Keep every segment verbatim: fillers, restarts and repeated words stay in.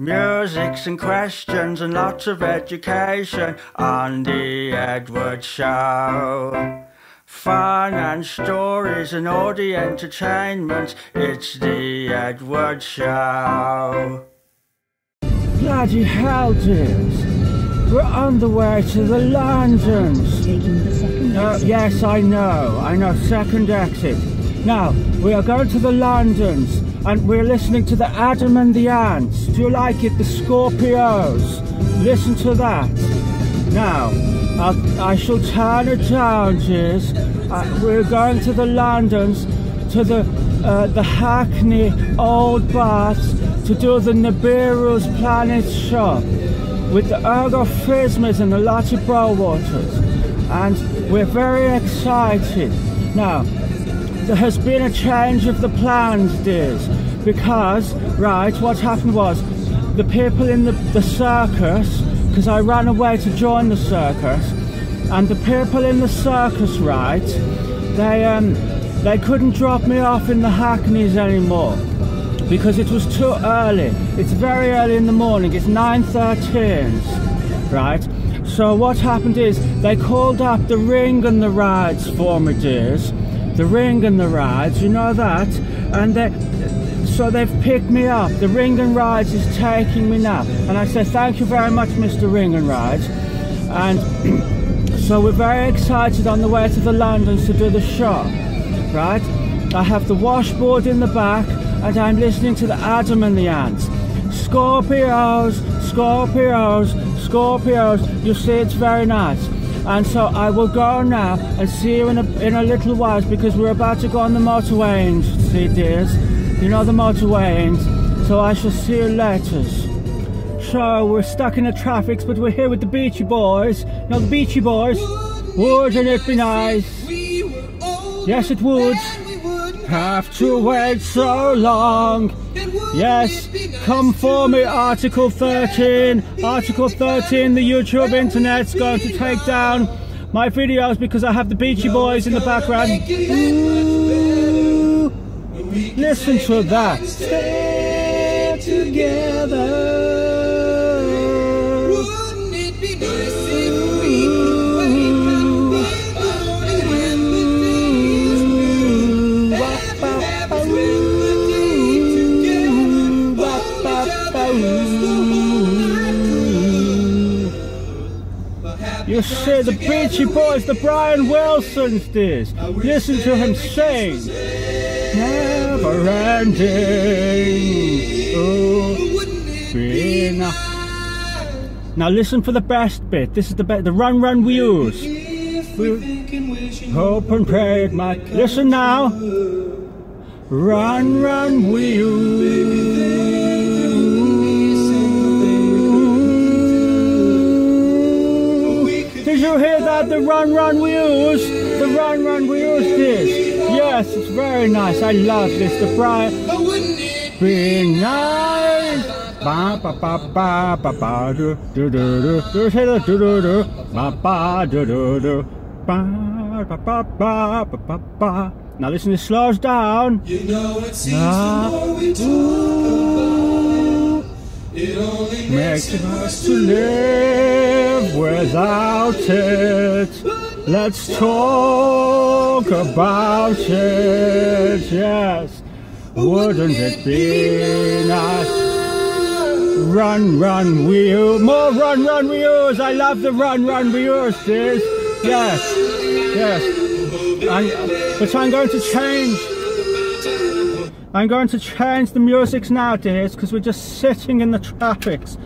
Musics and questions and lots of education on the Edward Show. Fun and stories and all the entertainment, it's the Edward Show. Bloody hell, dude. We're on the way to the Landons. Uh, yes, I know. I know. Second exit. Now, we are going to the Landons. And we're listening to the Adam and the Ants. Do you like it? The Scorpios. Listen to that. Now, I'll, I shall turn it down, Jeez. Uh, we're going to the Landons, to the, uh, the Hackney Old Baths, to do the Nibiru's Planet Shop, with the Ergo Phizmiz and the Lottie Bowaters. And we're very excited. Now, there has been a change of the plans, dears, because, right, what happened was, the people in the, the circus, because I ran away to join the circus, and the people in the circus, right, they, um, they couldn't drop me off in the Hackneys anymore, because it was too early. It's very early in the morning, it's nine thirteen, right? So what happened is, they called up the Ring and the Rides for me, dears. The Ring and the Rides, you know that, and they, so they've picked me up. The Ring and Rides is taking me now, and I said thank you very much, Mister Ring and Rides. And so we're very excited on the way to the Landons to do the shop, right? I have the washboard in the back, and I'm listening to the Adam and the Ants. Scorpios, Scorpios, Scorpios. You see, it's very nice. And so I will go now and see you in a, in a little while, because we're about to go on the motorways, see dears. You know the motorways. So I shall see you later. So we're stuck in the traffic, but we're here with the Beachy Boys. No, the Beachy Boys. Wouldn't it be nice? Yes, it would. Have to wait so long. Yes, come for me, Article thirteen. Article thirteen, the YouTube internet's going to take down my videos because I have the Beachy Boys in the background. Ooh, listen to that. Stay together. Wouldn't it be nice if we were one by one? You see, the Beachy Boys, the Brian Wilsons, dears. Listen to him sing. Never ending. Oh, be enough. Now listen for the best bit. This is the best, the run, run we use. We hope and pray it might. Listen now. Run, run we use. Did you hear that? The run, run we use. The run, run we use this. Yes, it's very nice. I love this. The Brian. Be nice. Ba ba ba ba ba ba do do do do do do do ba ba do do do ba ba ba ba ba ba. Now listen, it slows down. You know it seems the more we talk about it, it only makes it worse to live without it. Let's talk about it. Yes, wouldn't it be nice? Run, run, wheel. More run, run, wheels. I love the run, run, wheels, this. Yes, yes. I'm, but I'm going to change. I'm going to change the music nowadays because we're just sitting in the traffics,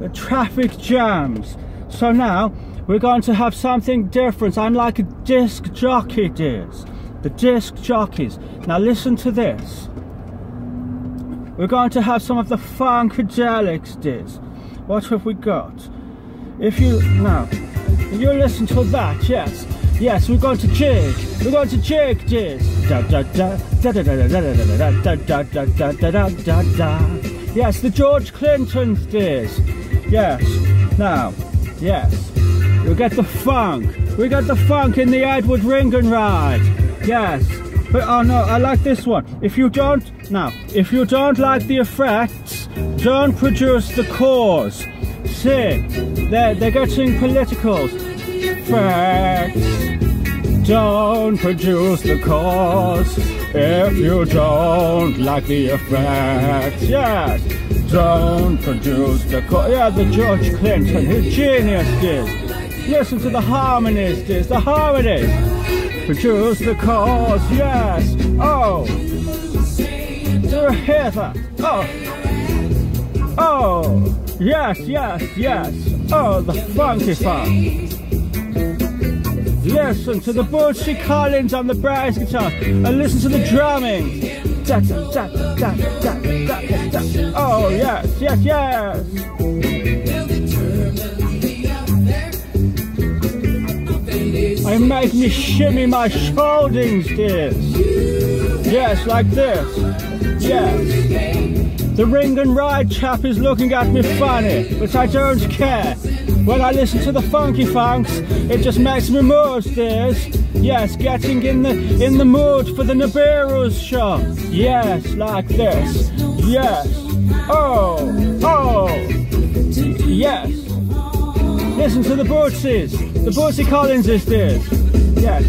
the traffic jams. So now, we're going to have something different. I'm like a disc jockey, dears. The disc jockeys. Now listen to this. We're going to have some of the Funkadelics, dears. What have we got? If you, now, if you listen to that, yes. Yes, we're going to jig. We're going to jig, dears. Da da da da da da da da da da da da da da da. Yes, the George Clinton, dears. Yes. Now. Yes, we get the funk. We got the funk in the Edward Ring and Ride. Yes, But oh no, I like this one. If you don't, now, if you don't like the effects, don't produce the cause. See, they're, they're getting political. Facts. Don't produce the cause if you don't like the effects. Yes, don't produce the cause. Yeah, the George Clinton, his genius did. Listen to the harmonies, this, the harmonies. Produce the cause, yes. Oh, do you hear that? Oh, oh, yes, yes, yes. Oh, the funky funk. Listen to the Butchie Collins on the brass guitar and listen to the drumming. Da, da, da, da, da, da, da. Oh, yes, yes, yes. It makes me shimmy my shoulders, this. Yes, like this. Yes. The Ring And Ride chap is looking at me funny, but I don't care. When I listen to the funky funks, it just makes me move, this. Yes, getting in the in the mood for the Nibiru's show. Yes, like this. Yes. Oh, oh. Yes. Listen to the Bootsies. The Bootsie Collins is this. Yes.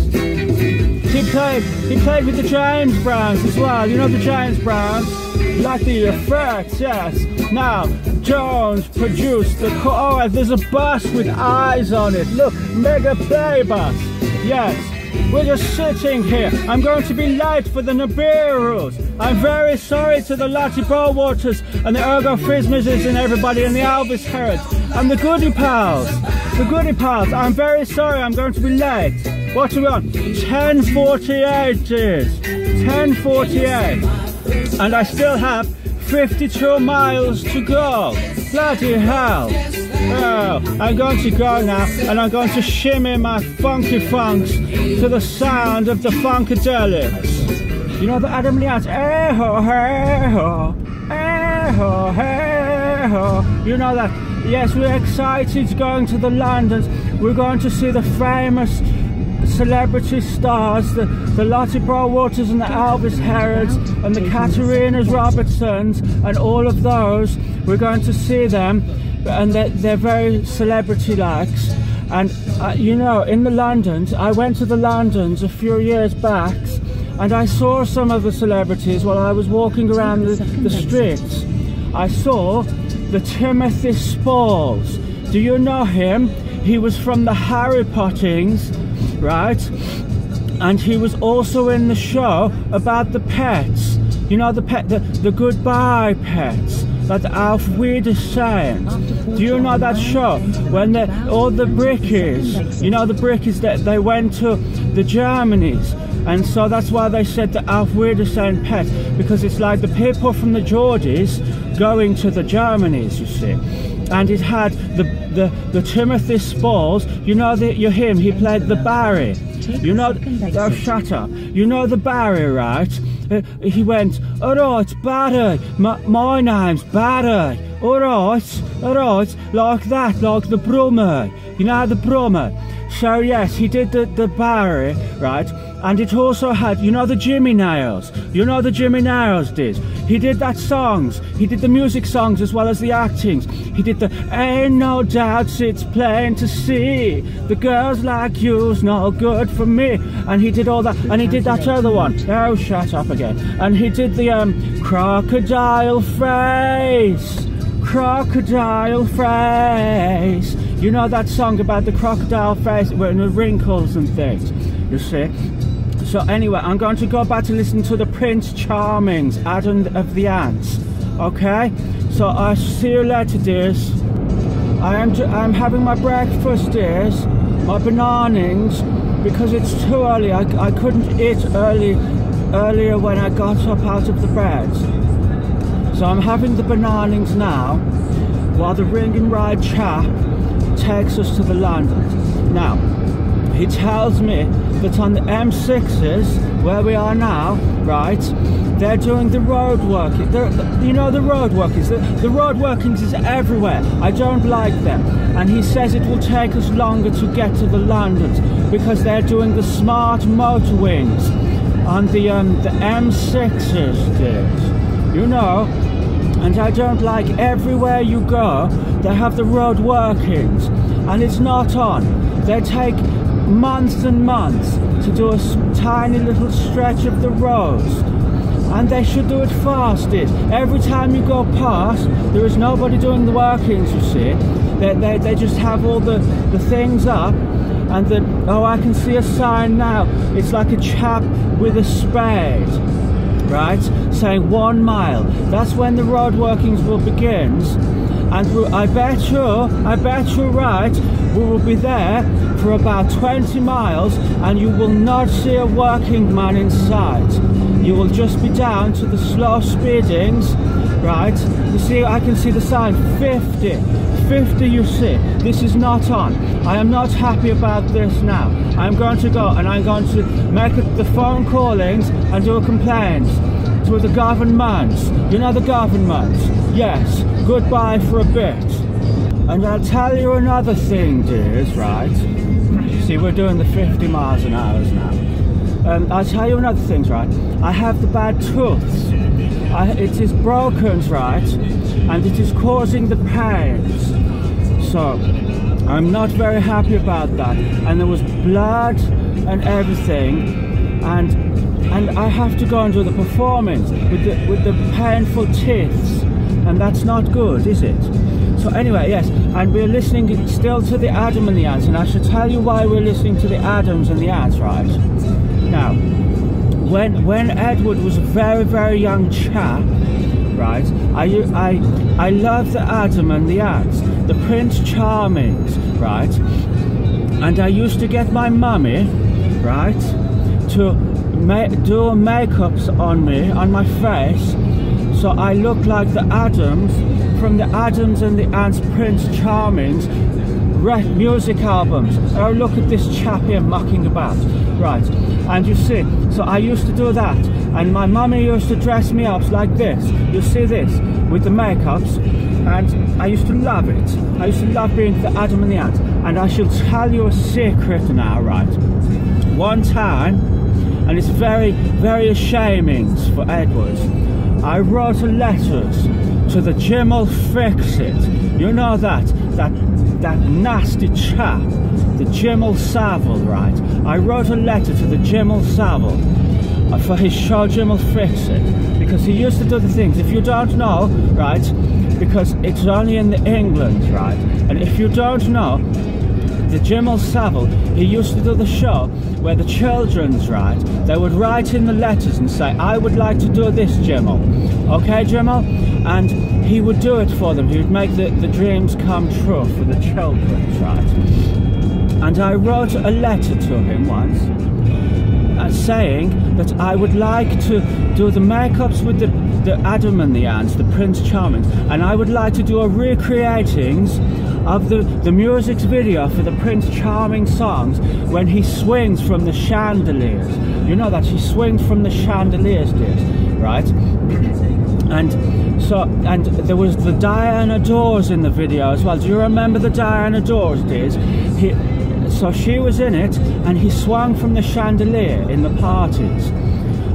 He played he played with the James Browns as well. You know the James Browns? Like the effects, yes. Now, Jones produced the car. Oh, there's a bus with eyes on it. Look, mega play bus. Yes, we're just sitting here. I'm going to be late for the Nibiru's. I'm very sorry to the Lottie Bowaters and the Ergo Phizmizes and everybody and the Elvis Herods and the Goody Pals. The Goody Pals. I'm very sorry. I'm going to be late. What are we on? ten forty-eight is. ten forty-eight. And I still have fifty-two miles to go. Bloody hell. Oh, I'm going to go now and I'm going to shimmy my funky funks to the sound of the Funkadelics. You know the Adam and the Ants? Eh ho, hey ho, eh ho, hey ho. You know that? Yes, we're excited going to the Londons. We're going to see the famous celebrity stars, the, the Lottie Bowaters and the Elvis Herods and the Katerina Robertsons and all of those. We're going to see them and they're, they're very celebrity-likes. And uh, you know, in the Londons, I went to the Londons a few years back and I saw some of the celebrities while I was walking around the, the streets. I saw the Timothy Spalls. Do you know him? He was from the Harry Pottings. Right, and he was also in the show about the pets. You know the pet, the, the goodbye pets, that Auf Wiedersehen. Do you know that show? When the, all the brickies, you know the brickies that they went to the Germanies, and so that's why they said the Auf Wiedersehen Pet, because it's like the people from the Geordies going to the Germanies, you see. And it had the, the, the Timothy Spalls, you know the, you him, he played the Barry. You know, oh shut up, you know the Barry, right? Uh, he went, alright Barry, my, my name's Barry, alright, alright, like that, like the Brummer, you know the Brummer. So yes, he did the, the Barry, right? And it also had, you know the Jimmy Nails, you know the Jimmy Nails did. He did that songs, he did the music songs as well as the actings. He did the, ain't no doubts it's plain to see, the girls like you's no good for me. And he did all that, and he did that other one. Oh, shut up again. And he did the um, crocodile face, crocodile face. You know that song about the crocodile face with the wrinkles and things, you see. So anyway, I'm going to go back to listen to the Prince Charming's Adam of the Ants. Okay? So I'll see you later, dears. I am I'm having my breakfast, dears. My bananings. Because it's too early. I, I couldn't eat early earlier when I got up out of the bed. So I'm having the bananings now. While the Ring And Ride chap takes us to the London. Now, he tells me that on the M sixes, where we are now, right, they're doing the road work. They're, you know the road workings, the, the road workings is everywhere. I don't like them. And he says it will take us longer to get to the Londons because they're doing the smart motorwings. on the, um, the M sixes did, you know, and I don't like everywhere you go they have the road workings and it's not on. They take months and months to do a tiny little stretch of the roads, and they should do it fastest. Every time you go past, there is nobody doing the workings, you see. They, they, they just have all the, the things up, and the, oh, I can see a sign now. It's like a chap with a spade, right, saying one mile. That's when the road workings will begin, and I bet you, I bet you're right, we will be there for about twenty miles, and you will not see a working man in sight. You will just be down to the slow speedings, right? You see, I can see the sign, fifty, fifty, you see. This is not on. I am not happy about this now. I'm going to go and I'm going to make the phone callings and do a complaint to the governments. You know the governments? Yes, goodbye for a bit. And I'll tell you another thing, dears, right? See, we're doing the fifty miles an hour now. Um, I'll tell you another thing, right? I have the bad tooth. I, it is broken, right? And it is causing the pains. So, I'm not very happy about that. And there was blood and everything. And and I have to go and do the performance with the, with the painful teeth. And that's not good, is it? So anyway, yes, and we're listening still to the Adam and the Ants. And I should tell you why we're listening to the Adams and the Ants, right? Now, when when Edward was a very, very young chap, right, I, I, I loved the Adam and the Ants, the Prince Charmings, right, and I used to get my mummy, right, to ma do makeups on me, on my face, so I looked like the Adams from the Adams and the Ants Prince Charmings music albums. Oh, look at this chap here mucking about, right? And you see, so I used to do that, and my mummy used to dress me up like this, you see this, with the makeups, and I used to love it. I used to love being the Adam and the Ant. And I shall tell you a secret now, right? One time, and it's very, very shaming for Edward, I wrote a letter to the Jim'll Fix It. You know that, that that nasty chap, the Jimmy Savile, right? I wrote a letter to the Jimmy Savile for his show Jim'll Fix It, because he used to do the things, if you don't know, right, because it's only in England, right, and if you don't know, the Jimmy Savile, he used to do the show where the children's, right, they would write in the letters and say, I would like to do this, Jimmy, okay, Jimmy? And he would do it for them. He would make the, the dreams come true for the children, right? And I wrote a letter to him once uh, saying that I would like to do the makeups with the, the Adam and the Ants, the Prince Charming, and I would like to do a recreatings of the, the music's video for the Prince Charming songs when he swings from the chandeliers. You know that, he swings from the chandeliers, dear, right? And so, and there was the Diana Dors in the video as well. Do you remember the Diana Dors, dears? He, so she was in it, and he swung from the chandelier in the parties.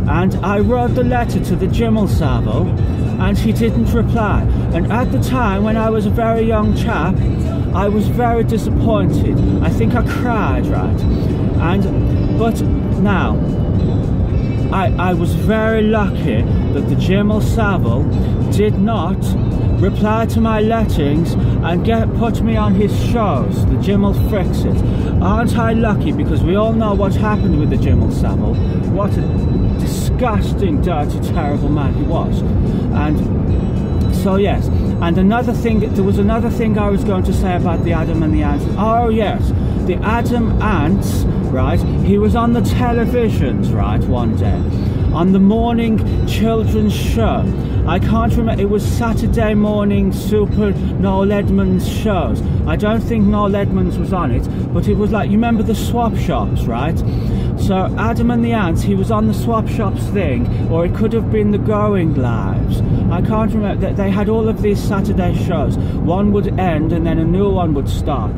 And I wrote the letter to the Jim'll Savile, and he didn't reply. And at the time, when I was a very young chap, I was very disappointed. I think I cried, right? And, but now, I, I was very lucky that the Jim'll Savile did not reply to my lettings and get put me on his shows, the Jim'll Fix It. Aren't I lucky? Because we all know what happened with the Jim'll Savile. What a disgusting, dirty, terrible man he was. And so yes, and another thing, there was another thing I was going to say about the Adam and the Ants. Oh yes, the Adam Ants, right, he was on the televisions, right, one day, on the morning children's show. I can't remember, it was Saturday morning super Noel Edmonds shows. I don't think Noel Edmonds was on it, but it was like, you remember the Swap Shops, right? So Adam and the Ants, he was on the Swap Shops thing, or it could have been the Going Lives. I can't remember, they had all of these Saturday shows. One would end and then a new one would start.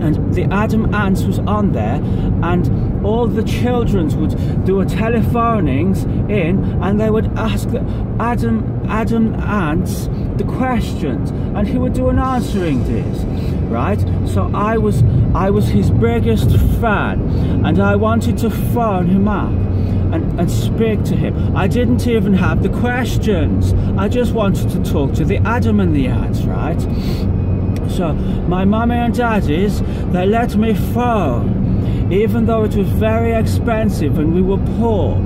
and the Adam Ants was on there, and all the children would do a telephonings in, and they would ask the Adam Adam Ants the questions, and he would do an answering this, right? So I was I was his biggest fan, and I wanted to phone him up and, and speak to him. I didn't even have the questions. I just wanted to talk to the Adam and the Ants, right? So my mummy and daddies, they let me phone, even though it was very expensive and we were poor.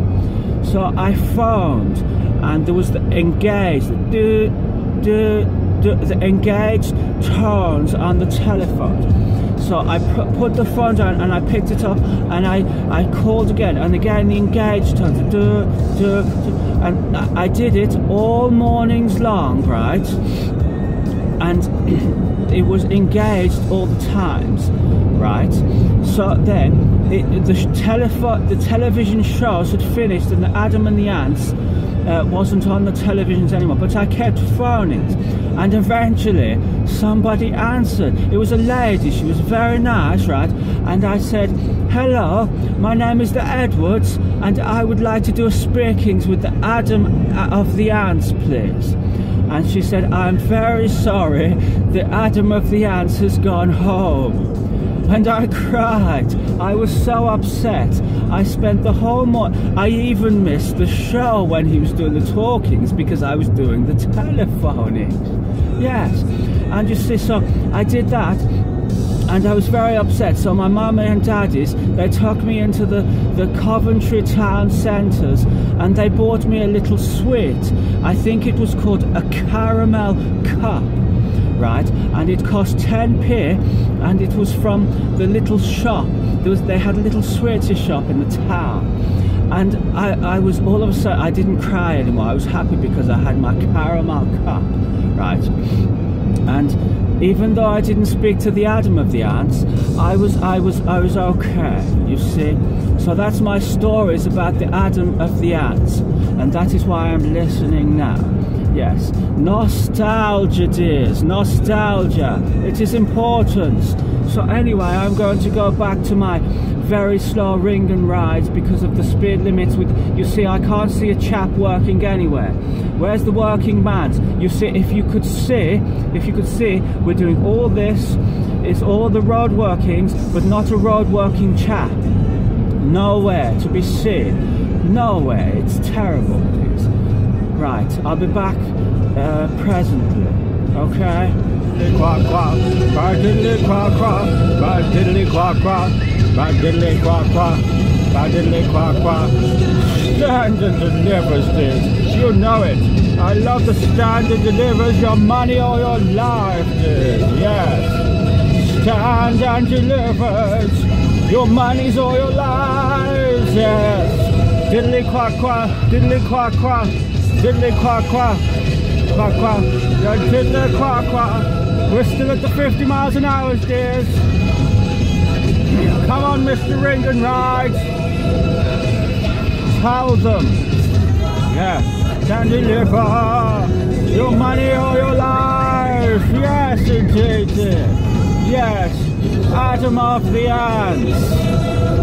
So I phoned, and there was the engaged, the do, do, do, the engaged tones on the telephone. So I put the phone down and I picked it up, and I, I called again, and again the engaged tones, do, do, do, and I did it all mornings long, right? And it was engaged all the times, right? So then it, the, telefo the television shows had finished, and the Adam and the Ants uh, wasn't on the televisions anymore, but I kept phoning, and eventually somebody answered. It was a lady, she was very nice, right? And I said, hello, my name is the Edwards, and I would like to do a speakings with the Adam of the Ants, please. And she said, I'm very sorry, the Adam of the Ants has gone home. And I cried. I was so upset. I spent the whole morning. I even missed the show when he was doing the talkings, because I was doing the telephoning. Yes. And you see, so I did that, and I was very upset. So my mama and daddies, they took me into the, the Coventry town centres, and they bought me a little sweet. I think it was called a caramel cup, right? And it cost ten p, and it was from the little shop. There was, they had a little sweetie shop in the town. And I, I was all of a sudden, I didn't cry anymore. I was happy because I had my caramel cup, right? And even though I didn't speak to the Adam of the Ants, I was, I was, I was okay, you see. So that's my stories about the Adam of the Ants, and that is why I'm listening now. Yes, nostalgia, dears, nostalgia. It is important. So anyway, I'm going to go back to my very slow Ring and Rides because of the speed limits. With, you see, I can't see a chap working anywhere. Where's the working man? You see, if you could see, if you could see, we're doing all this. It's all the road workings, but not a road working chap. Nowhere to be seen. Nowhere. It's terrible. Right, I'll be back uh, presently. Okay. Quack quack, right diddly quack quack, right diddly quack quack, right diddly quack quack, right diddly quack quack. Stand and delivers, this, you know it. I love the stand and delivers your money or your life, dude. Yes. Stand and delivers your monies or your lives. Yes. Diddly quack quack, diddly quack quack, diddly quack quack. Quack quack, yeah, diddly quack quack. We're still at the fifty miles an hour, dears. Come on, Mister Ring and Ride. Tell them. Yes, can deliver your money or your life. Yes, indeed, dear. Yes, Adam of the Ants.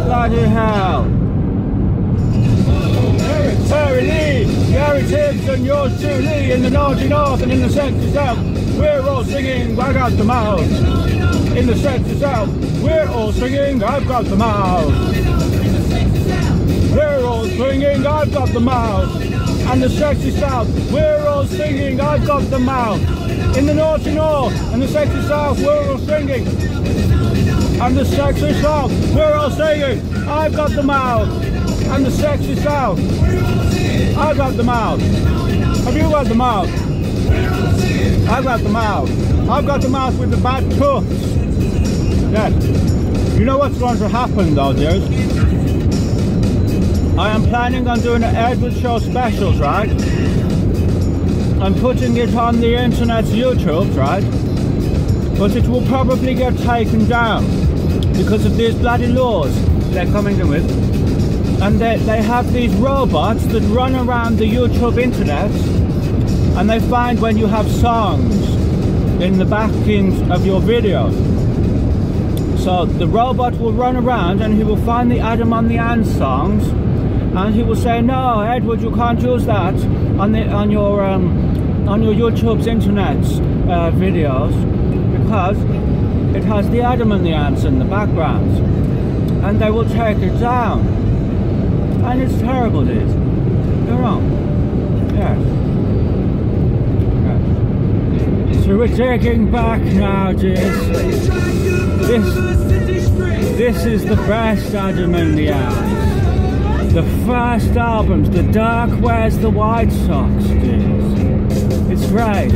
Bloody hell. Harry Lee, Gary Tibbs and yours truly, in the naughty north and in the centre south, we're all singing, I've got the mouth. In the centre south, we're all singing, I've got the mouth. We're all singing, I've got the mouth. And the sexy south, we're all singing, I've got the mouth. In the naughty north and the sexy south, we're all singing. And the sexy south, we're all singing, I've got the mouth. And the sexy south, I've got the mouth. Have you got the mouth? I've got the mouth. I've got the mouth with the bad tooths. Yes. You know what's going to happen though, dears? I am planning on doing an Edward Show specials, right? I'm putting it on the internet's YouTube, right? But it will probably get taken down because of these bloody laws they're coming in with. And they, they have these robots that run around the YouTube internet, and they find when you have songs in the backings of your videos. So the robot will run around and he will find the Adam and the Ants songs, and he will say, no, Edward, you can't use that on the on your um, on your YouTube's internet uh, videos, because it has the Adam and the Ants in the background, and they will take it down. And it's terrible, dude. You're wrong. Yes. So we're taking back now, geez. This, this is the best Adam and the Ants. The first albums, The Dark Wears the White Socks, geez. It's great.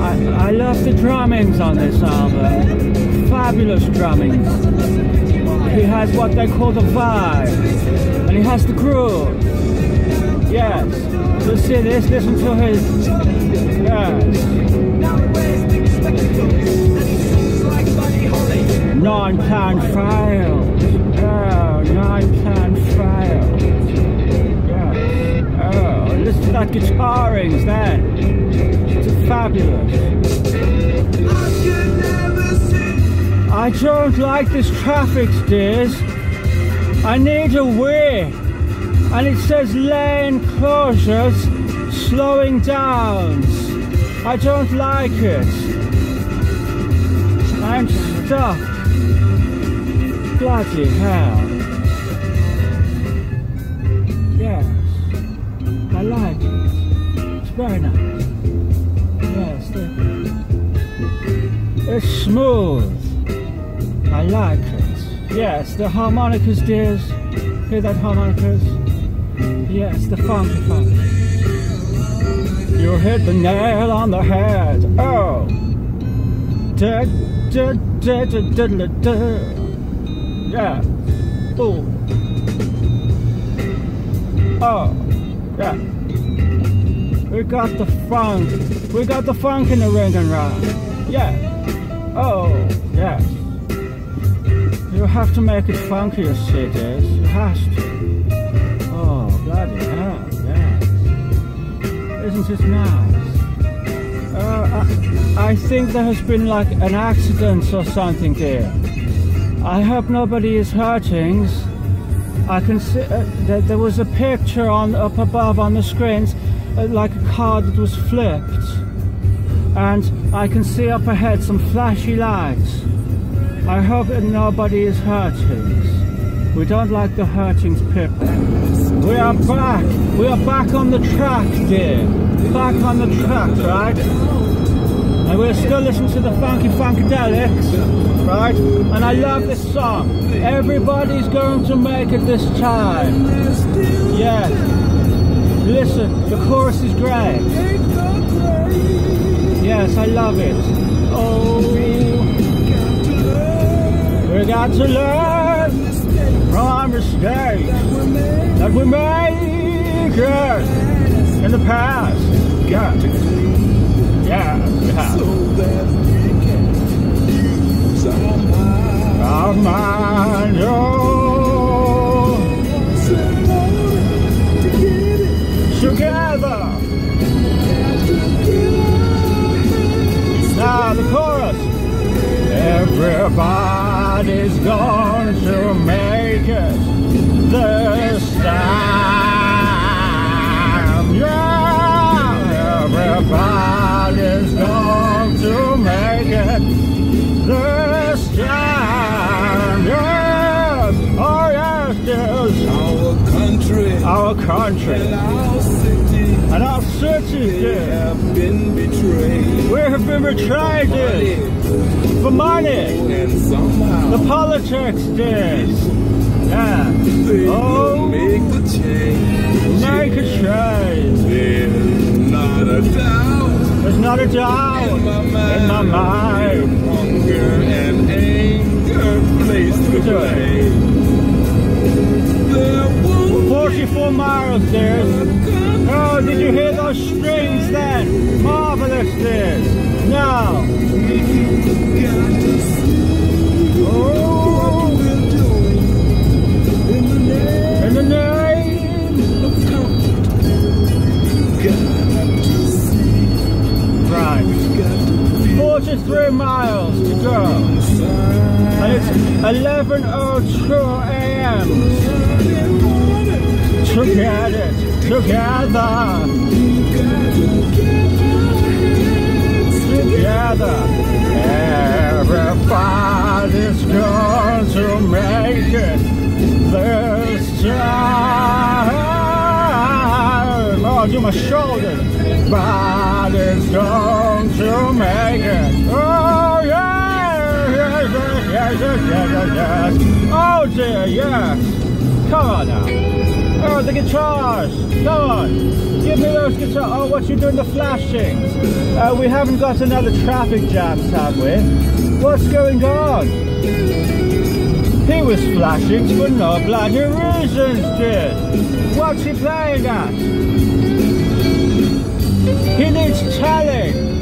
I, I love the drummings on this album. Fabulous drummings. He has what they call the vibe. And he has the groove. Yes. So see this, listen to his... Yes. Nine pound fails. Oh, nine pound fails. Yeah. Oh, listen to that guitarings then. It's fabulous. I don't like this traffic, dears. I need a way. And it says lane closures, slowing down. I don't like it. I'm stuck. Bloody hell. Yes. I like it. It's very nice. Yes. The, it's smooth. I like it. Yes. The harmonicas, dears. Hear that harmonicas? Yes. The funky funky. You hit the nail on the head. Oh, da da da da da da da. Yeah. Oh. Oh. Yeah. We got the funk. We got the funk in the Ring and Ride. Yeah. Oh. Yeah. You have to make it funkier, cities. You have to. Oh, bloody hell. Isn't it nice? Uh, I, I think there has been like an accident or something there. I hope nobody is hurting. I can see uh, that there was a picture on up above on the screens, uh, like a car that was flipped, and I can see up ahead some flashy lights. I hope that nobody is hurting. We don't like the hurting people. We are back! We are back on the track, dear! Back on the track, right? And we're still listening to the funky Funkadelics, right? And I love this song. Everybody's going to make it this time. Yes. Listen, the chorus is great. Yes, I love it. Oh, we got to learn from mistakes that we make in the past. Yeah, yeah, yeah. So that we can use our mind. Our mind, oh. Together. Now the chorus. Everybody's going to make this time, yeah, everybody's going to make it this time, yes, oh yes, yes, our country, our country, and our city, and our city, we have been betrayed, we have been betrayed, it. For money, and somehow, the politics, this. Yeah. Oh, make the change. Make a change. There's not a doubt. There's not a doubt. In my mind. In my mind. Hunger and anger placed the blame. forty-four miles there. Oh, did you hear those strings then? Marvelous this. Now. Oh. In the name of God, we've got to see. Right. forty-three miles to go, and it's eleven oh two a m Together, together, together, everybody's going to make it this time. Oh, do my shoulders. Everybody's going to make it. Oh, yeah, yes, yes, yes, yes, yes, yes. Oh, dear, yes. Come on now. Oh, the guitars. Come on. Give me those guitars. Oh, what you doing? The flashings. Uh, we haven't got another traffic jam, have we? What's going on? He was flashing for no bloody reasons, dude. What's he playing at? He needs telling.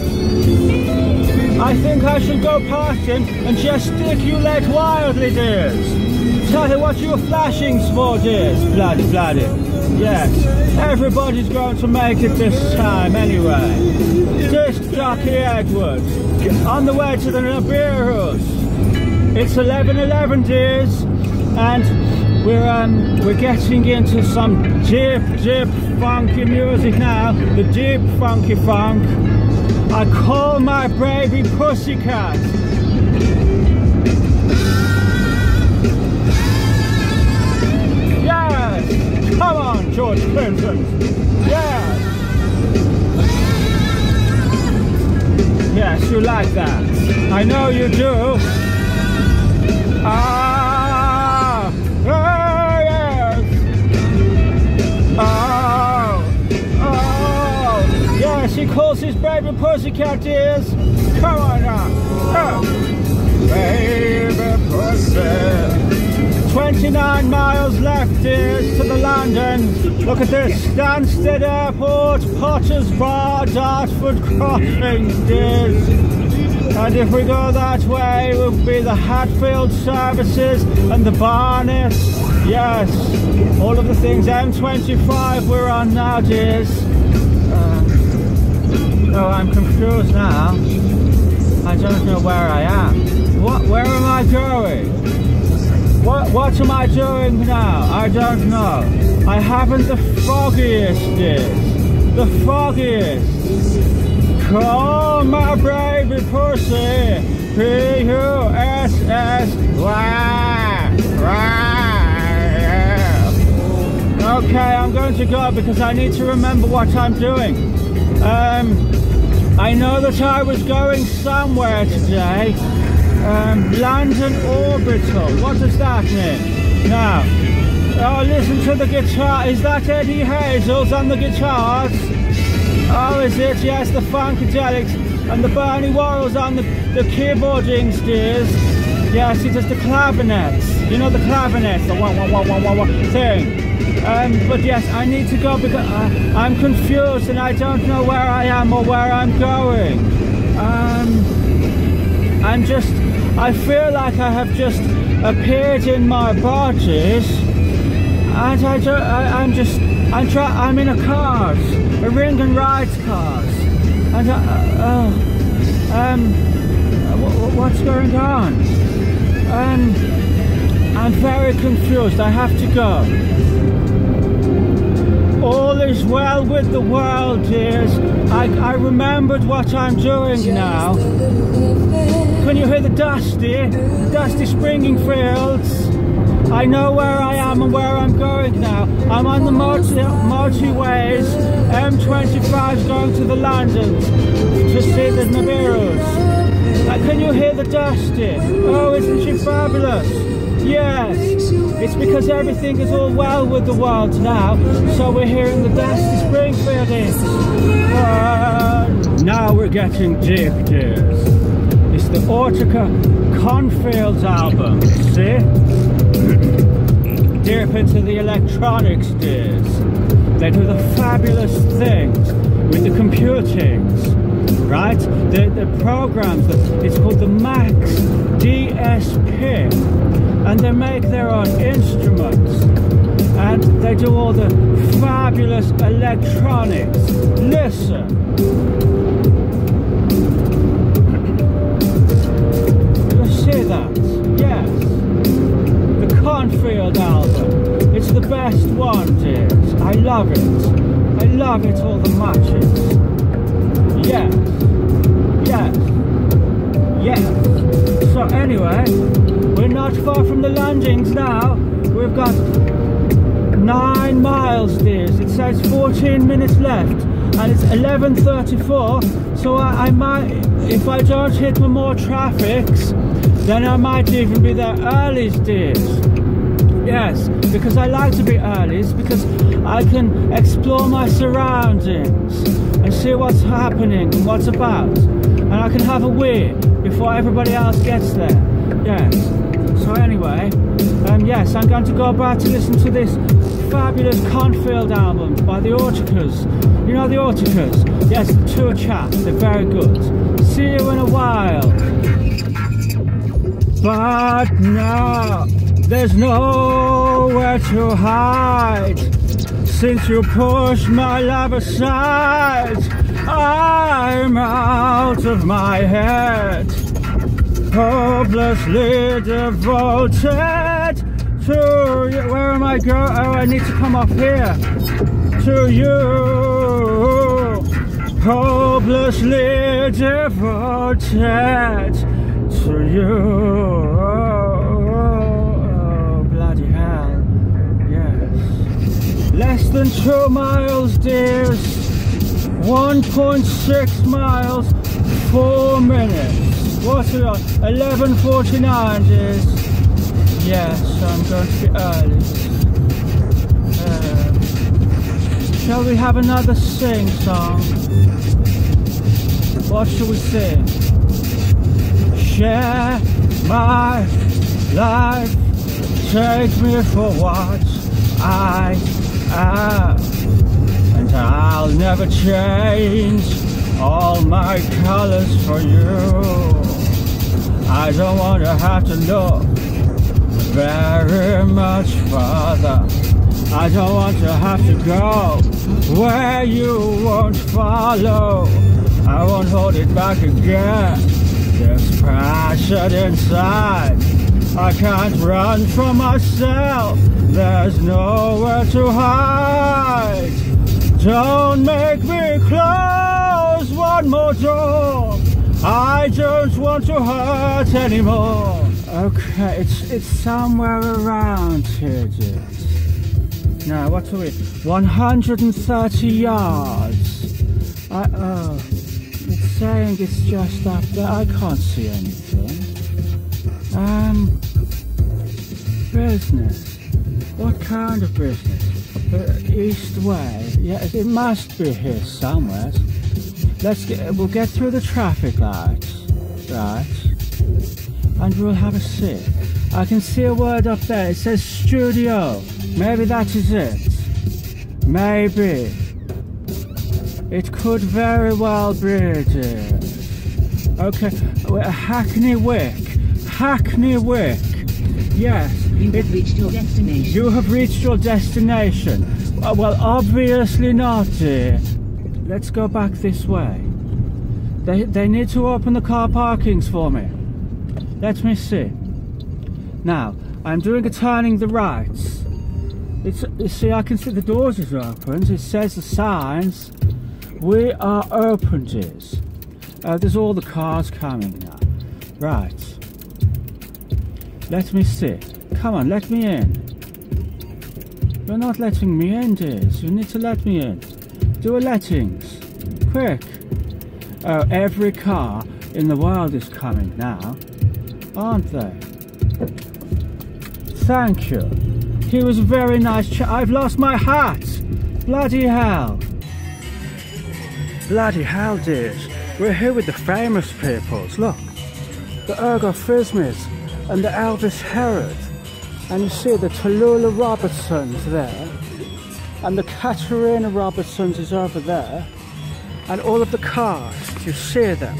I think I should go past him and gesticulate wildly, dude. Tell him what you were flashing for, dude. Bloody, bloody. Yes, everybody's going to make it this time anyway. Disc jockey Edward, on the way to the Nibiru's. It's eleven eleven, dears, and we're um, we're getting into some deep, deep, funky music now. The deep, funky funk. I call my baby Pussycat. Come on, George Clinton! Yes! Yes, you like that. I know you do. Ah! Oh, yes! Oh! Oh! Yes, he calls his baby Pussycat, ears. Come on now! Oh. Baby Pussy! twenty-nine miles left, dears, to the London. Look at this, Stansted Airport, Potter's Bar, Dartford Crossing, dears. And if we go that way, it will be the Hatfield Services and the Barnes. Yes, all of the things. M twenty-five we're on now, dears. Uh, oh, I'm confused now. I don't know where I am. What? Where am I going? What, what am I doing now? I don't know. I haven't the foggiest, dude. The foggiest. Call my baby pussy. P U S S Y. Okay, I'm going to go because I need to remember what I'm doing. Um, I know that I was going somewhere today. Um, London Orbital, what does that mean? Now, oh, listen to the guitar. Is that Eddie Hazel's on the guitars? Oh, is it? Yes, the Funkadelics and the Bernie Worrell's on the, the keyboardings, dears. Yes, it is the clavinets. You know the clavinets, the one, one, one, one, one, one thing. Um, but yes, I need to go because I, I'm confused and I don't know where I am or where I'm going. Um, I'm just... I feel like I have just appeared in my barges, and I don't, I, I'm just, I'm try, I'm in a cars, a Ring and Ride cars, and I, uh, uh, um, what, what's going on? Um, I'm very confused. I have to go. All is well with the world, dears. I, I remembered what I'm doing now. Can you hear the dusty, dusty Springfield? I know where I am and where I'm going now. I'm on the motorways. M twenty-five going to the Londons to see the Nibiru's. Uh, can you hear the dusty? Oh, isn't she fabulous? Yes, it's because everything is all well with the world now. So we're hearing the dusty Springfield is. Uh, now we're getting deep, dears. It's the Autechre Confield's album, see? Dip into the electronics, dears. They do the fabulous things with the computings, right? The, the programs, it's called the Max D S P, and they make their own instruments, and they do all the fabulous electronics. Listen. love it. I love it, all the matches. Yeah. Yeah. Yeah. So anyway, we're not far from the landings now. We've got nine miles, dears. It says fourteen minutes left. And it's eleven thirty-four, so I, I might, if I don't hit with more traffics, then I might even be there early, dears. Yes, because I like to be early, because I can explore my surroundings and see what's happening and what's about. And I can have a wee before everybody else gets there. Yes. So anyway, um, yes, I'm going to go back to listen to this fabulous Confield album by the Autechres. You know the Autechres? Yes, the two chaps, they're very good. See you in a while. But now, there's nowhere to hide. Since you pushed my love aside, I'm out of my head. Hopelessly devoted to you. Where am I going? Oh, I need to come up here. To you. Hopelessly devoted to you. Oh, bloody hell. Yes. Less than two miles, dears. one point six miles. Four minutes. What are we? eleven forty-nine, dears. Yes, I'm going to be early. Uh, shall we have another sing song? What shall we sing? Share my life, take me for what I am, and I'll never change all my colours for you. I don't want to have to look very much farther. I don't want to have to go where you won't follow. I won't hold it back again. There's passion inside. I can't run from myself. There's nowhere to hide. Don't make me close one more door. I don't want to hurt anymore. Okay, it's it's somewhere around here, dude. Now, what are we? one hundred thirty yards. I, oh, it's saying it's just up there. I can't see anything. Um, business. What kind of business? East way. Yeah, it must be here somewhere. Let's get. We'll get through the traffic lights. Right. And we'll have a sip. I can see a word up there. It says studio. Maybe that is it. Maybe. It could very well be it. Okay. Hackney Wick. Hackney Wick. Yes. You have it, reached your destination. You have reached your destination. Well, obviously not, dear. Let's go back this way. They, they need to open the car parkings for me. Let me see. Now, I'm doing a turning the right. It's, you see, I can see the doors is open. It says the signs. We are open, dears. Uh, there's all the cars coming now. Right. Let me see. Come on, let me in. You're not letting me in, dears. You need to let me in. Do a lettings. Quick. Oh, every car in the world is coming now. Aren't they? Thank you. He was a very nice chap. I've lost my hat. Bloody hell. Bloody hell, dears. We're here with the famous peoples. Look. The Ergo Phizmiz and the Elvis Herod. And you see the Tallulah Robertsons there. And the Katerina Robertsons is over there. And all of the cast. You see them.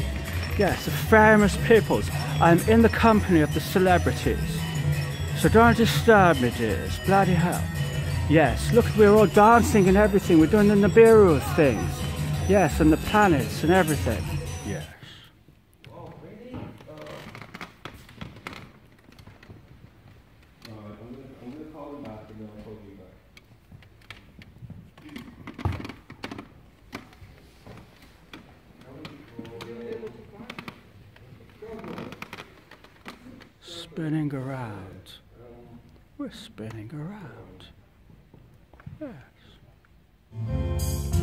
Yes, the famous peoples. I'm in the company of the celebrities. So don't disturb me, dears. Bloody hell. Yes, look, we're all dancing and everything. We're doing the Nibiru things. Yes, and the planets and everything. Yes. spinning around. We're spinning around. Yes.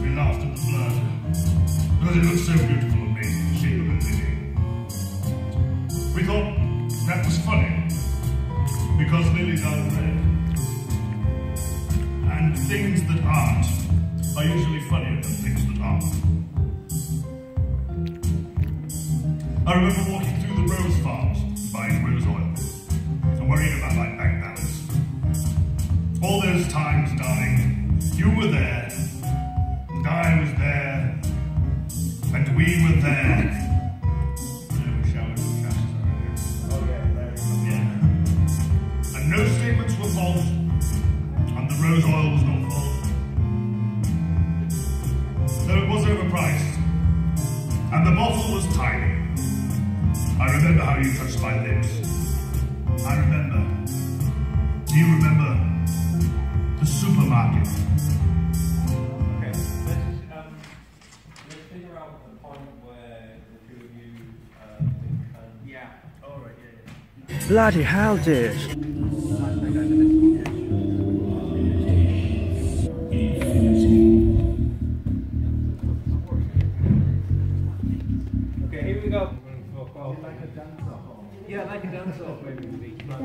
We laughed at the blur, because it looked so beautiful and made Sheila and Lily. We thought that was funny, because Lily does red. And things that aren't are usually funnier than things that aren't. I remember walking through the rose farms, buying rose oil, and worrying about my bank balance. All those times, darling, you were there, and I was there, and we were there. Yeah. And no statements were false, and the rose oil was not false. Though it was overpriced, and the bottle was tiny. I remember how you touched my lips. I remember. Do you remember the supermarket? Okay, let's just, um, let's figure out the point where the two of you uh, think, uh, yeah, alright, yeah, yeah. Bloody hell, dude. Yeah, like a dance-off maybe with each month,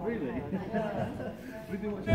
Really? We do what you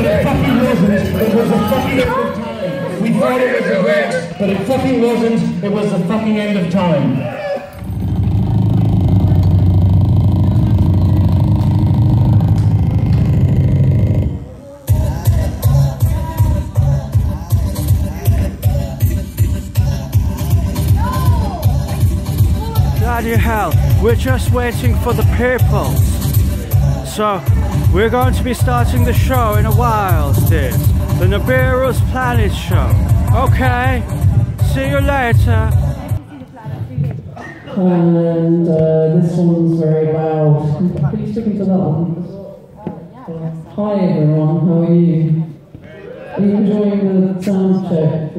but it fucking wasn't. It was a fucking end of time. We thought it was a race, but it fucking wasn't. It was the fucking end of time. Bloody hell, we're just waiting for the people. So, we're going to be starting the show in a while, this. The Nibiru's Planet Shop. Okay, see you later. And uh, this one's very loud. Are you sticking to that one? Hi everyone, how are you? Are you enjoying the sound check?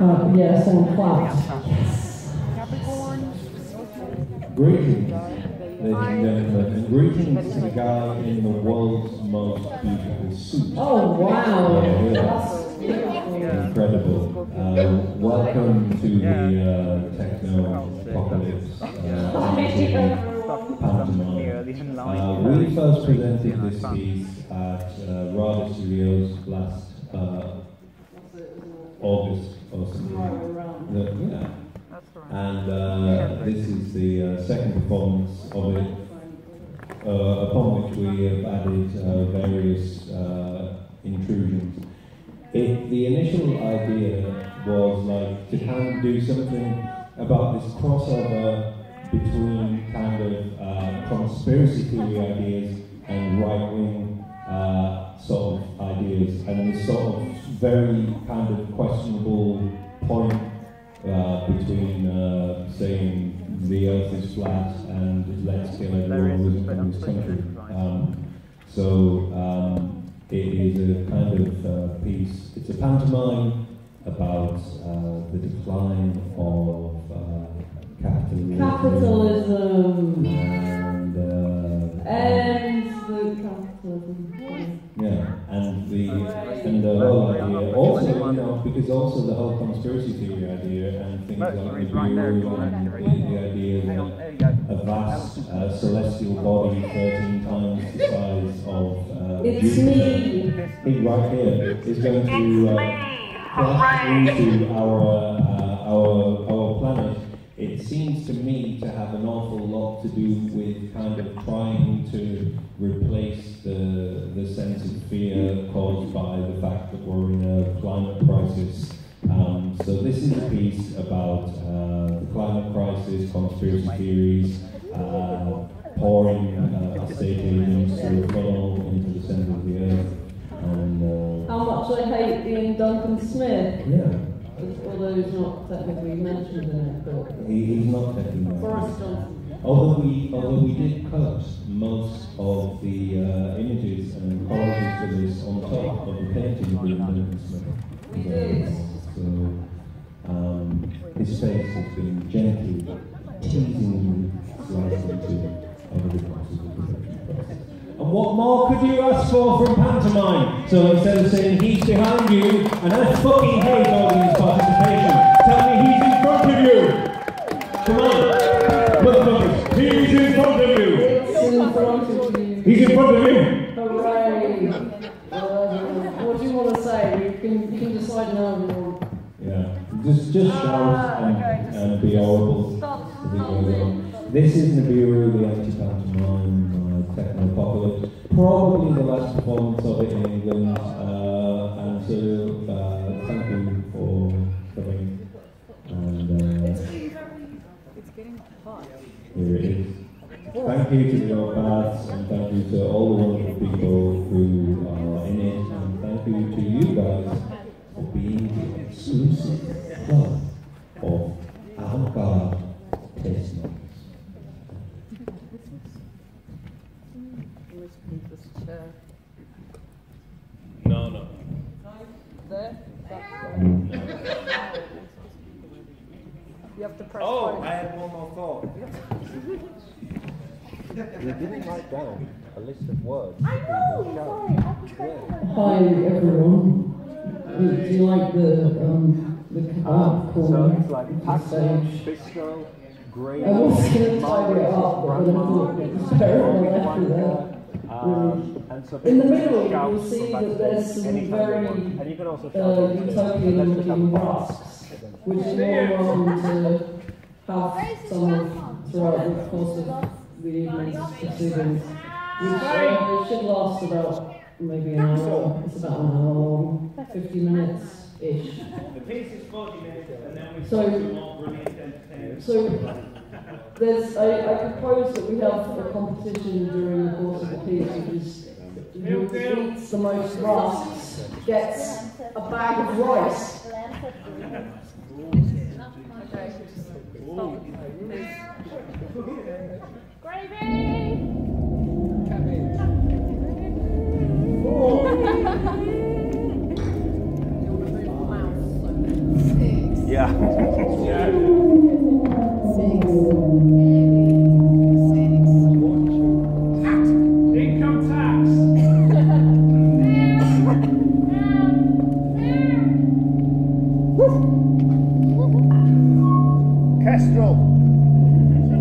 Uh, yes, and class. Yes. Greetings, ladies and gentlemen, and greetings to the guy in the world's most beautiful suit. Oh, wow. Yeah, yeah. Incredible. Uh, welcome to the uh, techno apocalypse. Uh, Uh, we first presented this piece at uh, Rada Studios last uh, August. The, yeah. And uh, this is the uh, second performance of it, uh, upon which we have added uh, various uh, intrusions. It, the initial idea was like to kind of do something about this crossover between kind of uh, conspiracy theory ideas and right-wing uh, sort of ideas, and this sort of very kind of questionable point uh, between uh, saying the earth is flat and let's kill everyone who isn't in this country. Um, so um, it is a kind of uh, piece, it's a pantomime about uh, the decline of uh, capitalism. Capitalism! And, uh, and the capitalism. Yeah, and the and the whole idea, also, you know, because also the whole conspiracy theory idea and things like Nibiru and the, the idea that a vast uh, celestial body thirteen times the size of uh, Jupiter, right here, is going to uh, crash into our uh, our our planet. It seems to me to have an awful lot to do with kind of trying to replace the, the sense of fear caused by the fact that we're in a climate crisis. Um, so this is a piece about uh, the climate crisis, conspiracy theories, uh, pouring uh, state agents through a funnel into the centre of the earth. And, uh, how much I hate Ian Duncan Smith. Yeah. Although he's not technically mentioned in it, but he, he's not technically mentioned. Although we, although we did cut most of the uh, images and apologies to this on top of the painting we did. So um, his face has been gently teasingly sliced into other parts of the production process. And what more could you ask for from pantomime? So instead of saying he's behind you, and I fucking hate audience participation, tell me he's in front of you! Come on, motherfuckers, he's in front of you! He's in front of you! Hooray! Uh, what do you want to say? You can, you can decide now. Or... Yeah, just, just shout and, and be horrible. This is Nibiru, the anti-pantomime. Techno-apocalypse, probably the last performance of it in England, uh, and so uh, thank you for coming. And, uh, it's getting hot. Here it is. Thank you to the Old Baths, and thank you to all the wonderful people who are in it, and thank you to you guys for being the exclusive club of avant-garde techno. No, no. There? You have to press. Oh, I had one more thought. We didn't write down a list of words. I know! Hi, everyone. Do, do you like the, um, the kebab corner? So it's like package, bistro, gravy, I was going to tie it up, but I thought it was terrible after that. Um, and so in the middle, you will see that there's some very and you can also uh, utopian-looking masks, which you all want to have some of throughout the course of the evening's proceedings, which uh, should last about maybe an hour. It's about an hour long, fifty minutes-ish. The piece is forty minutes, and then we so, more brilliant entertainment. So, There's, I, I propose that we have a competition during the course of the piece, which is who eats the most rice gets a bag of rice. Gravy! Yeah. Six. Income tax. Kestrel. I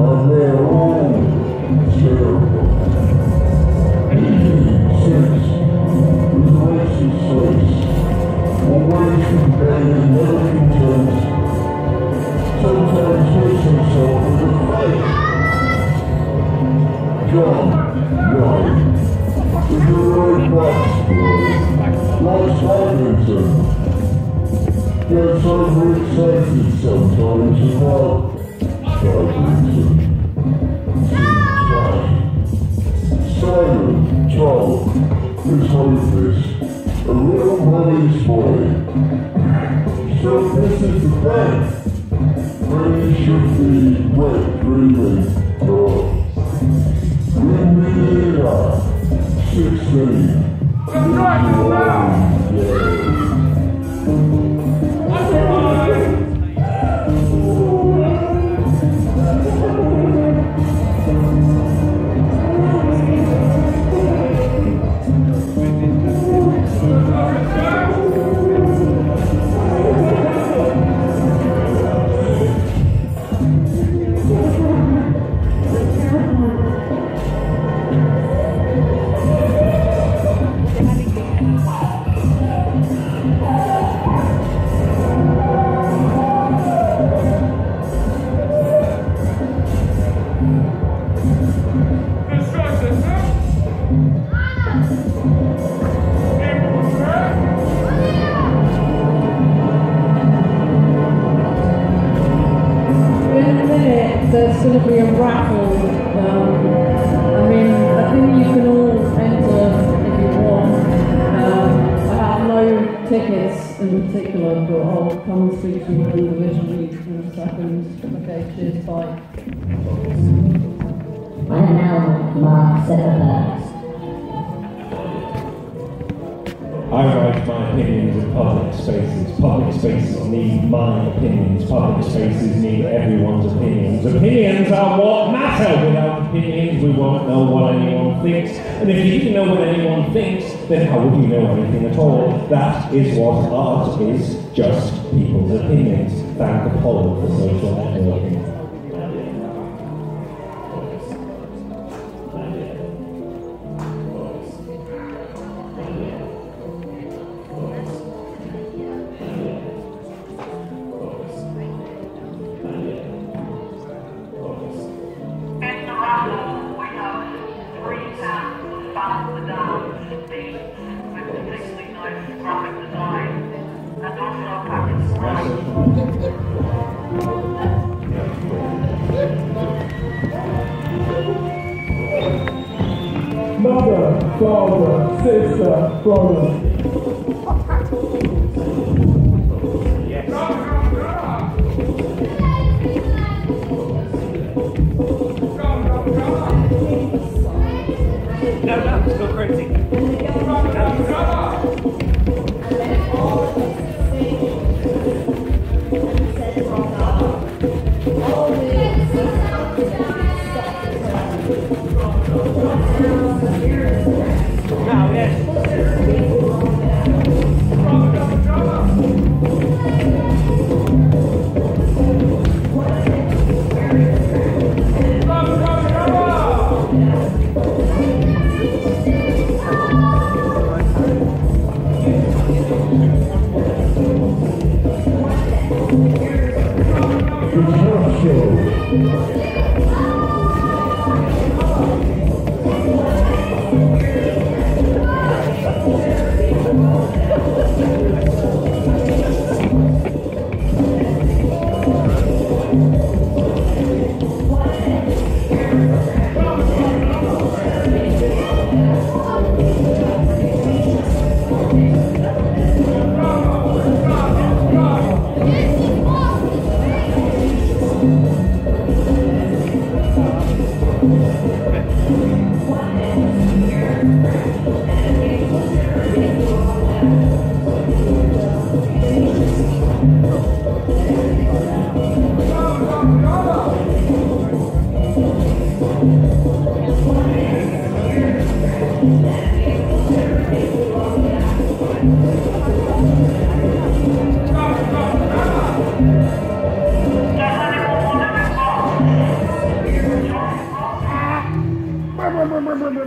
of their own cerebral sense relationships for ways to gain intelligent terms, sometimes face himself in a fight. John Wright is a Roy Black's boy, likes Hutchinson. Gets overexcited sometimes about vibrancy, seems silent child is hopeless, a real money's boy. So this is the fact when he should be wet dreaming or when we are sixteen. Then how would you know anything at all? That is what art is, just people's opinions. Thank the poll for social networking. Thank you. There's nothing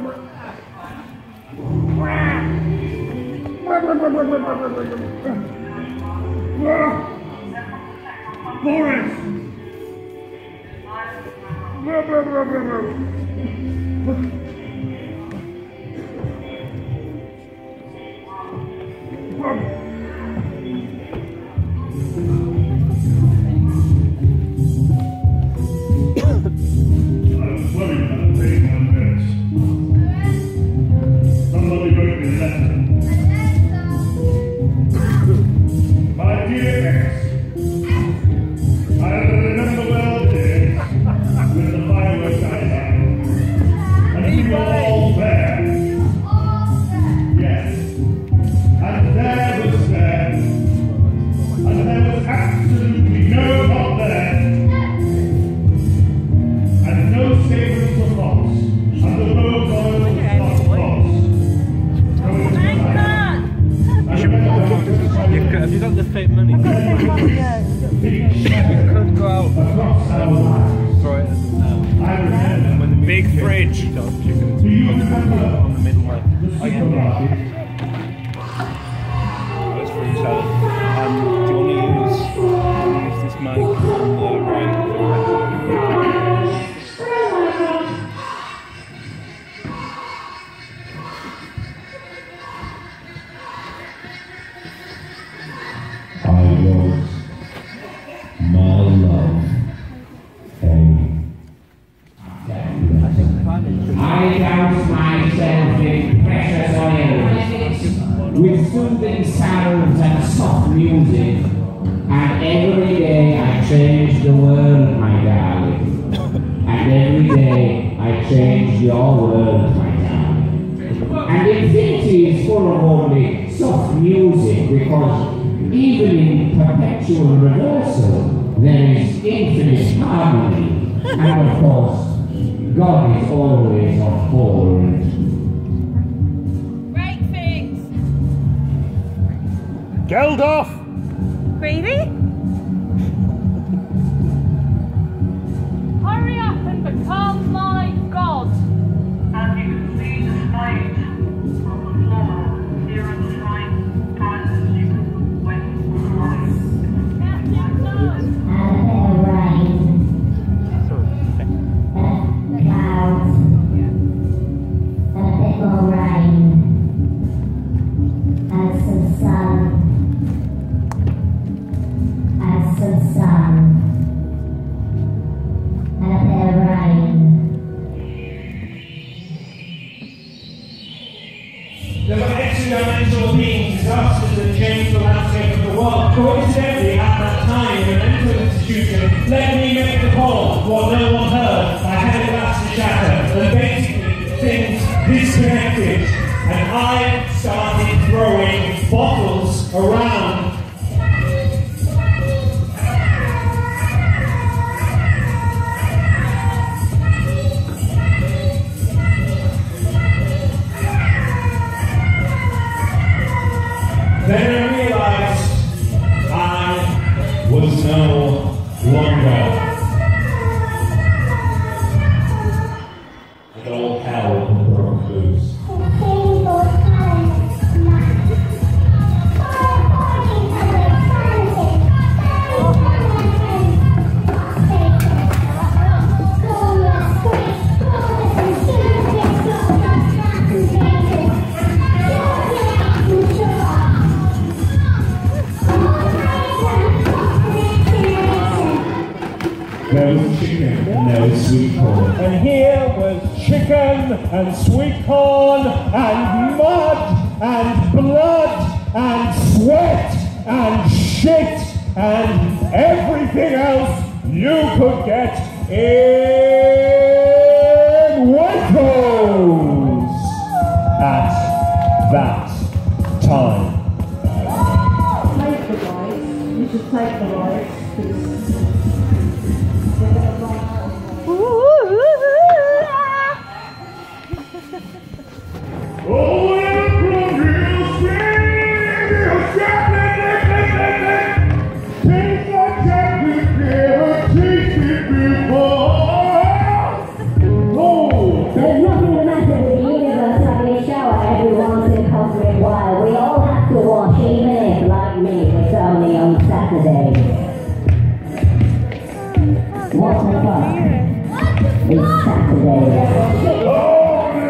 is Saturday. Oh,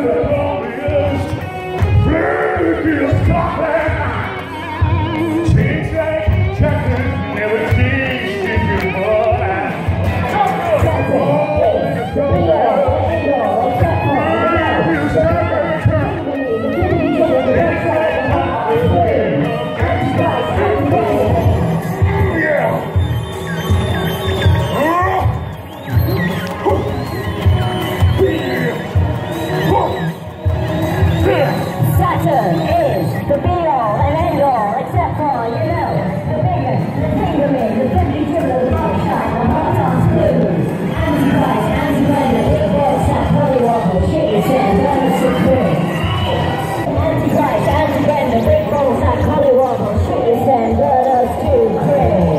the glorious, glorious Scotland! Cheese and chicken, never cease in your blood. Oh, the glorious Scotland! Saturn is the be-all and end-all, except for, you know, the biggest, the fingerling, the pimply dribble, the box shop, the hot dogs, blues, antichrist, anti-blender, big bear, sack, body waffle, chicken sand, lemon soup, cream. Antichrist, anti-blender, brick roll, sack, body waffle, chicken sand, burdo, stew, cream.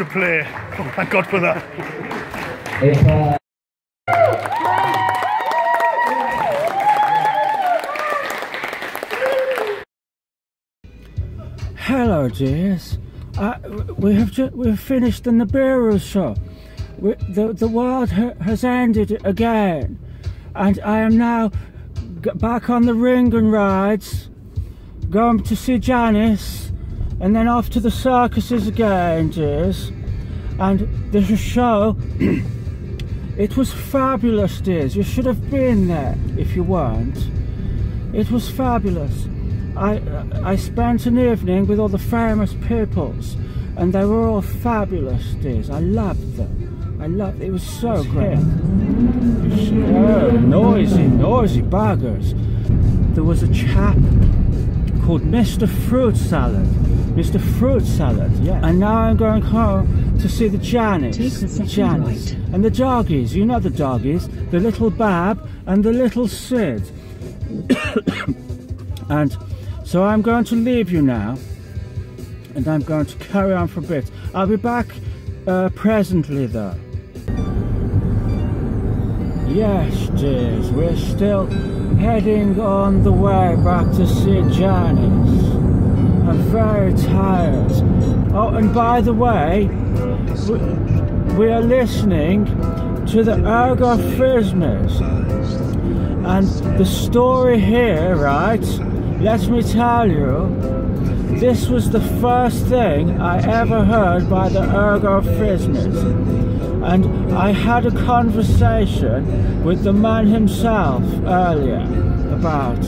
To play. Oh, thank God for that. If, uh... Hello, dears. Uh, we have just, we've finished the Nibiru show. We, the the world ha has ended again, and I am now g back on the Ring and Rides, going to see Janice. And then off to the circuses again, dears. And there's a show. It was fabulous, dears. You should have been there if you weren't. It was fabulous. I I spent an evening with all the famous peoples, and they were all fabulous, dears. I loved them. I loved. It was so great. Oh, noisy, noisy buggers. There was a chap called Mister Fruit Salad. Mister Fruit Salad, yeah. And now I'm going home to see the Janice, the Janice, right. And the doggies. You know the doggies, the little Bab and the little Sid. And so I'm going to leave you now, and I'm going to carry on for a bit. I'll be back uh, presently, though. Yes, dears, we're still heading on the way back to see Janice. I'm very tired. Oh, and by the way, we, we are listening to the Ergo Phizmiz. And the story here, right, let me tell you, this was the first thing I ever heard by the Ergo Phizmiz. and I had a conversation with the man himself earlier about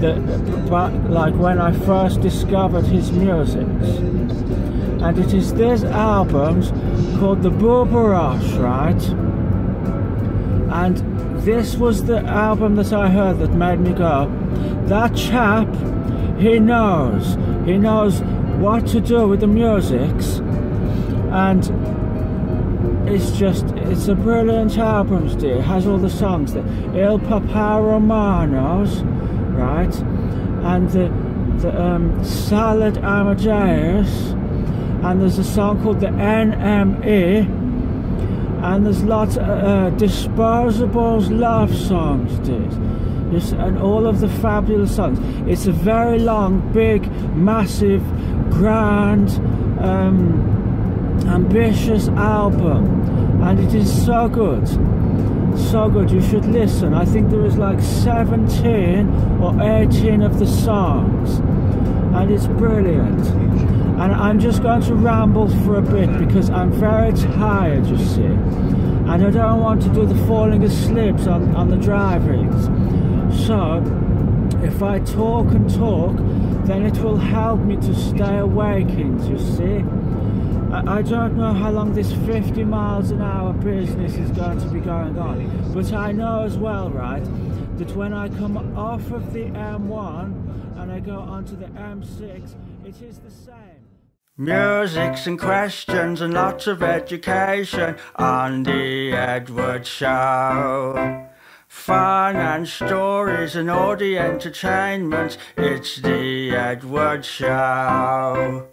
the, but like when I first discovered his music, and it is this album's called The Boobarash, right? And this was the album that I heard that made me go, that chap, he knows, he knows what to do with the musics, and it's just, it's a brilliant album, dear. It has all the songs, the Il Papa Romano's, right, and the, the um, Salad Amadeus, and there's a song called the N M E, and there's lots of uh, Disposables love songs, dude. Yes, and all of the fabulous songs. It's a very long, big, massive, grand, um, ambitious album, and it is so good. So good, you should listen. I think there was like seventeen or eighteen of the songs, and it's brilliant. And I'm just going to ramble for a bit because I'm very tired, you see, and I don't want to do the falling asleep on, on the drivings. So if I talk and talk, then it will help me to stay awake, you see. I don't know how long this fifty miles an hour business is going to be going on, but I know as well, right, that when I come off of the M one and I go onto the M six, it is the same. Musics and questions and lots of education on the Edward Show. Fun and stories and all the entertainment, it's the Edward Show.